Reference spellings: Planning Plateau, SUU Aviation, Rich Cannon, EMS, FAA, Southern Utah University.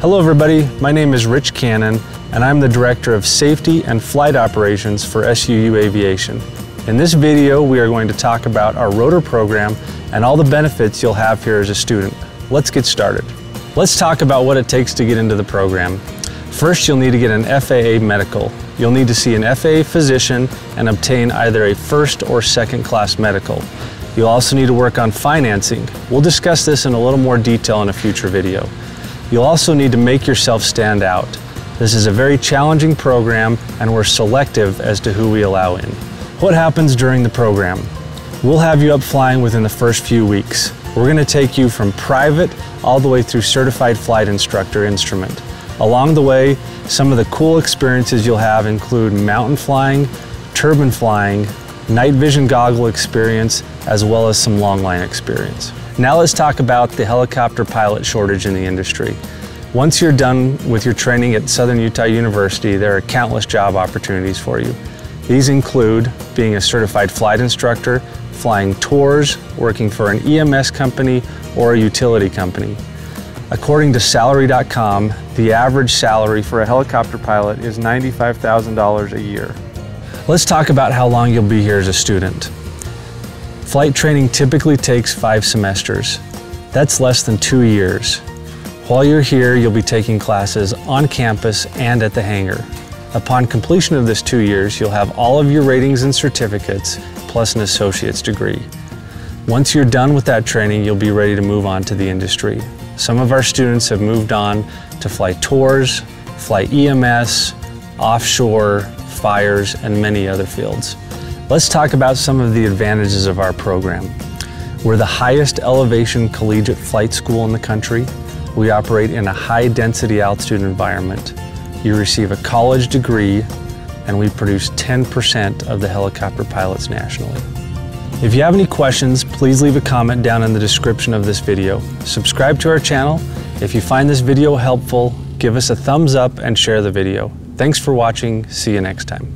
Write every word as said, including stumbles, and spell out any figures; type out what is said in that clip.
Hello everybody, my name is Rich Cannon and I'm the Director of Safety and Flight Operations for S U U Aviation. In this video we are going to talk about our rotor program and all the benefits you'll have here as a student. Let's get started. Let's talk about what it takes to get into the program. First you'll need to get an F A A medical. You'll need to see an F A A physician and obtain either a first or second class medical. You'll also need to work on financing. We'll discuss this in a little more detail in a future video. You'll also need to make yourself stand out. This is a very challenging program and we're selective as to who we allow in. What happens during the program? We'll have you up flying within the first few weeks. We're going to take you from private all the way through certified flight instructor instrument. Along the way, some of the cool experiences you'll have include mountain flying, turbine flying, night vision goggle experience, as well as some long line experience. Now let's talk about the helicopter pilot shortage in the industry. Once you're done with your training at Southern Utah University, there are countless job opportunities for you. These include being a certified flight instructor, flying tours, working for an E M S company or a utility company. According to salary dot com, the average salary for a helicopter pilot is ninety-five thousand dollars a year. Let's talk about how long you'll be here as a student. Flight training typically takes five semesters. That's less than two years. While you're here, you'll be taking classes on campus and at the hangar. Upon completion of this two years, you'll have all of your ratings and certificates, plus an associate's degree. Once you're done with that training, you'll be ready to move on to the industry. Some of our students have moved on to fly tours, fly E M S, offshore, fires, and many other fields. Let's talk about some of the advantages of our program. We're the highest elevation collegiate flight school in the country. We operate in a high density altitude environment. You receive a college degree and we produce ten percent of the helicopter pilots nationally. If you have any questions, please leave a comment down in the description of this video. Subscribe to our channel. If you find this video helpful, give us a thumbs up and share the video. Thanks for watching. See you next time.